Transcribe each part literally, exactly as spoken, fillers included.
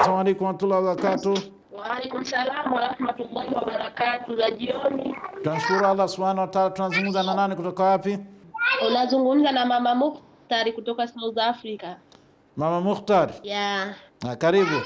Assalamualaikum warahmatullahi wabarakatuh. Waalaikumsalam warahmatullahi wabarakatuh. Za jioni. Tunashukuru Allah Subhanahu wa Ta'ala. Tunazungumza na nani kutoka wapi? Unazungumza na Mama Mukhtari kutoka South Africa. Mama Mukhtari? Yeah. Na karibu.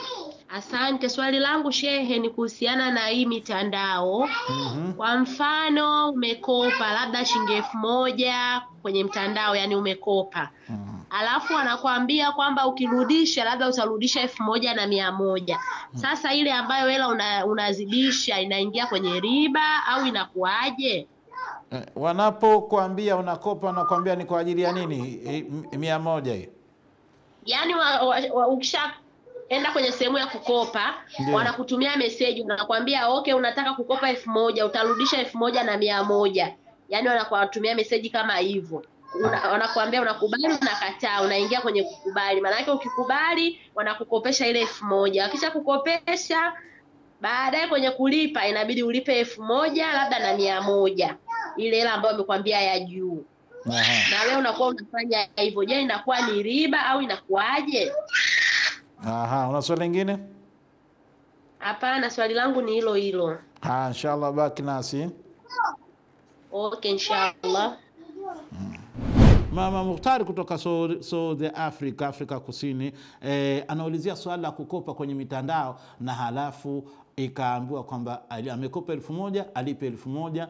Asante. Swali langu shehe ni kuhusiana na hii mitandao. Mm-hmm. Kwa mfano umekopa labda shilingi elfu moja kwenye mtandao, yani umekopa. Mm-hmm. Alafu anakuambia kwamba ukirudisha labda utarudisha elfu moja na mia moja. Mm-hmm. Sasa ile ambayo hela una, unazidisha inaingia kwenye riba au inakuaje? Eh, wanapokuambia unakopa wanakuambia ni kwa ajili ya nini mia moja hiyo? Yani wa, wa, wa, ukisha enda kwenye sehemu ya kukopa, yeah, wanakutumia message wanakuambia okay, unataka kukopa elfu moja utarudisha elfu moja na mia moja. Yaani wanakutumia message kama hivyo. Una, wanakuambia unakubali unakataa, unaingia kwenye kukubali. Maana yake ukikubali wanakukopesha ile elfu moja. Wakisha kukopesha baadaye kwenye kulipa inabidi ulipe elfu moja labda na mia moja. Ile hela ambayo amekwambia ya juu. Na wewe unakuwa unafanya hivyo. Je, inakuwa ni riba au inakuaje? Aha, una swali lingine? Hapana, swali langu ni hilo hilo. Ah, inshallah baki nasi. Okay, inshallah. Hmm. Mama Mukhtari kutoka South Africa, Afrika Kusini, eh, anaulizia swali la kukopa kwenye mitandao na halafu ikaambiwa kwamba amekopa elfu moja alipe elfu moja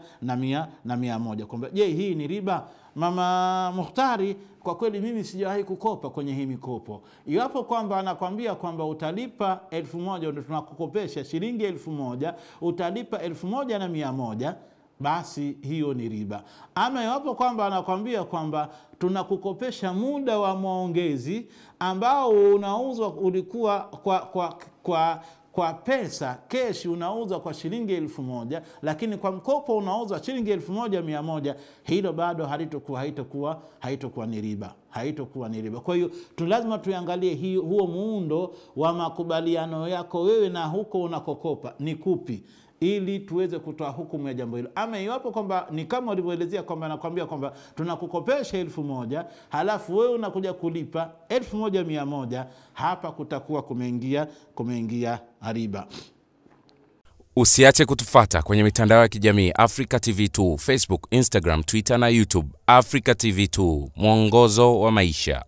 na mia moja. Kwamba je, hii ni riba? Mama Mukhtari, kwa kweli mimi sijawahi kukopa kwenye hii mikopo. Iwapo kwamba anakwambia kwamba utalipa elfu moja ndio tunakukopesha shilingi elfu moja, utalipa elfu moja na mia moja, basi hiyo ni riba. Ama iwapo kwamba anakwambia kwamba tunakukopesha muda wa maongezi ambao unauzwa ulikuwa kwa kwa kwa kwa pesa keshi unauzwa kwa shilingi elfu moja, lakini kwa mkopo unauzwa shilingi elfu moja mia moja, hilo bado halitokuwa haitokuwa haitokuwa ni riba, haitokuwa ni riba. Kwa hiyo tu lazima tuangalie hiyo huo muundo wa makubaliano yako wewe na huko unakokopa ni kupi, ili tuweze kutoa hukumu ya jambo hilo. Ama iwapo kwamba ni kama ulivyoelezea kwamba anakuambia kwamba tunakukopesha elfu moja halafu wewe unakuja kulipa elfu moja mia moja, hapa kutakuwa kumeingia kumeingia riba. Usiache kutufuata kwenye mitandao ya kijamii Africa T V mbili, Facebook, Instagram, Twitter na YouTube. Africa T V mbili, mwongozo wa maisha.